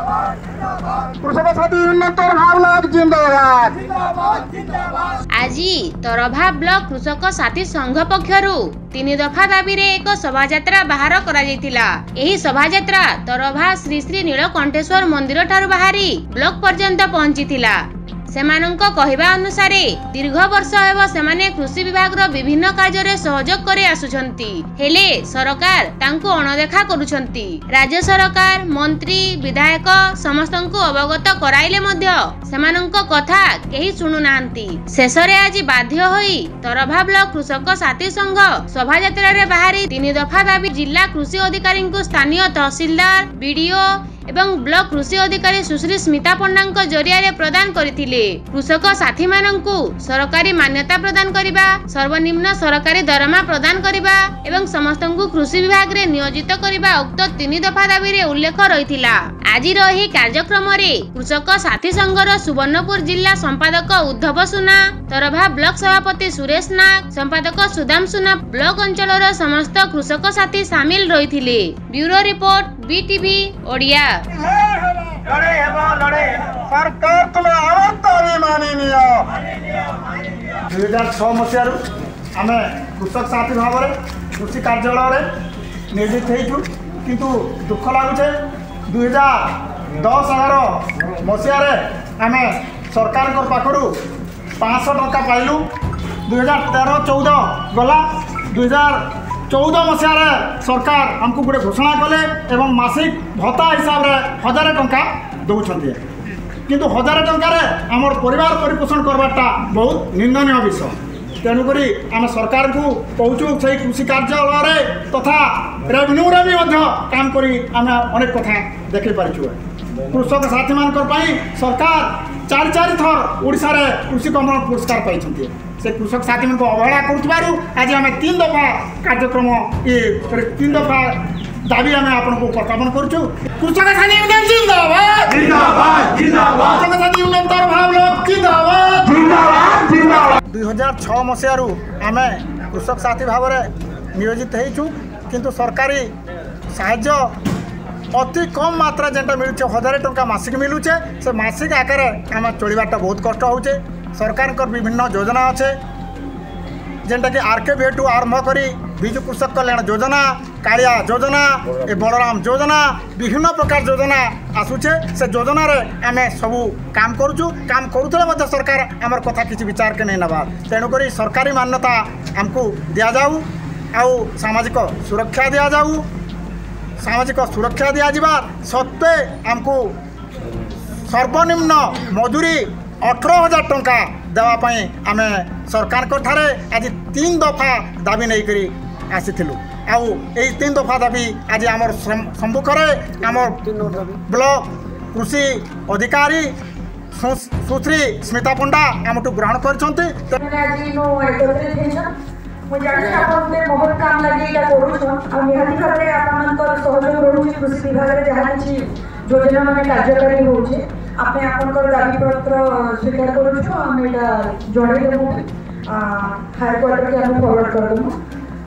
আজি তরভা ব্লক কৃষক সাথী সংঘ পক্ষরু তিন দফা দাবিরে এক শোভাযাত্রা বাহার করা যাইতিলা। এই শোভাযাত্রা তরভা শ্রী শ্রী নীলকণ্ঠেশ্বর মন্দির ঠারু বাহারি ব্লক পর্যন্ত পৌঁছিলা। সেমানক কহিবা অনুসারে দীর্ঘ বর্ষ হব সেমানে কৃষি বিভাগর বিভিন্ন কার্যরে সহযোগ করে আসুছন্তি, হেলে সরকার তাঙ্কু অণদেখা করুছন্তি। রাজ্য সরকার মন্ত্রী বিধায়ক সমস্তঙ্কু অবগত করাইলে মধ্য সেমানক কথা কেহি শুনু নাহান্তি। শেষরে আজি বাধ্য হই তরভা ব্লক কৃষক সাথী সংঘ শোভাযাত্রারে বাহারি তিন দফা দাবি জিলা কৃষি অধিকারীঙ্কু স্থানীয় তহসিলদার বিডিও এবং ব্লক কৃষি অধিকারী সুশ্রী স্মিতা পণ্ডাঙ্ক জরিয়ারে প্রদান করিতিলে। কৃষক সাথী মানঙ্কু সরকারি মান্যতা প্রদান করিবা, সর্বনিম্ন সরকারি দরমা প্রদান করিবা এবং সমস্তঙ্কু কৃষি বিভাগরে নিয়োজিত করিবা উক্ত তিন দফা দাবিরে উল্লেখ রইতিলা। আজির এই কার্যক্রমরে কৃষক সাথী সংঘর সুবর্ণপুর জিলা সম্পাদক উদ্ধব সুনা, তরভা ব্লক সভাপতি সুরেশ নাগ, সম্পাদক সুদাম সুনা ব্লক অঞ্চলর সমস্ত কৃষক সাথী সামিল রইতিলে। Bureau report BTV Odia. सरकार को आम कृषक साथी भाव कृषि कार्यालय नियोजित हो किंतु दुख लगुचे 2010 11 मसीह आम सरकार पाखु 500 टका पाइलु। 2013-14 गला 2014 मसीह सरकार आमको गोटे घोषणा कले एवं मासिक भत्ता हिसाब से 1000 टका दौरान किंतु 1000 टकर आम परिवार परिपोषण करवाटा बहुत निंदनीय विषय। तेणुक आम सरकार को कहूँ से कृषि कार्यालय तथा रेवेन्यू रे भी काम करी आम अनेक कथा देखी पार्छू। कृषक साथी मानी सरकार 4-4 थर ओडिशा रे कृषि कमल पुरस्कार पाई से कृषक साथी मान अवहेला करूँ। आज आम 3 दफा कार्यक्रम ये 3 दफा दाबी आम आपको उपस्थापन करुचु। कृषक साथी यूनियन जिंदाबाद जिंदाबाद जिंदाबाद। कृषक साथी यूनियन तोरभा ब्लॉक जिंदाबाद जिंदाबाद जिंदाबाद। 2006 मसीह आम कृषक साथी भाव नियोजित होइचु किंतु सरकारी सहाय्य अति कम मात्रा जेटा मिलुचे 1000 टका मासिक मिलुचे से मासिक आकार आम चलवाटा बहुत कष्ट होउचे। सरकार को विभिन्न योजना अच्छे जेनटा कि आरकेभीटू आरंभ करी बीजू कृषक कल्याण योजना, कालिया योजना, ए बलराम योजना, विभिन्न प्रकार योजना आसूचे से योजना रे आमे सबू काम करूँ। काम करूँ सरकार आमर कथा किसी विचार के नहीं नवा। तेणुक सरकारी मान्यता आमको दिया जाऊ, आउ सामाजिक सुरक्षा दिया जाऊ। सामाजिक सुरक्षा दिया जावा सत्वे आमको सर्वनिम्न मजूरी 18,000 टंका देवाई आम सरकार को ठारे आज 3 दफा दाबी नहीं करी आसीलु। आउ यही 3 दफा दाबी आज आम सम्मुखर आम ब्लक कृषि अधिकारी सुश्री स्मिता पंडा आमठू ग्रहण कर अपने आपनकर दाबी पत्र स्वीकार करूँ। आम यहाँ जड़े हायर क्वार्टर के आम फरवर्ड कर दूँ।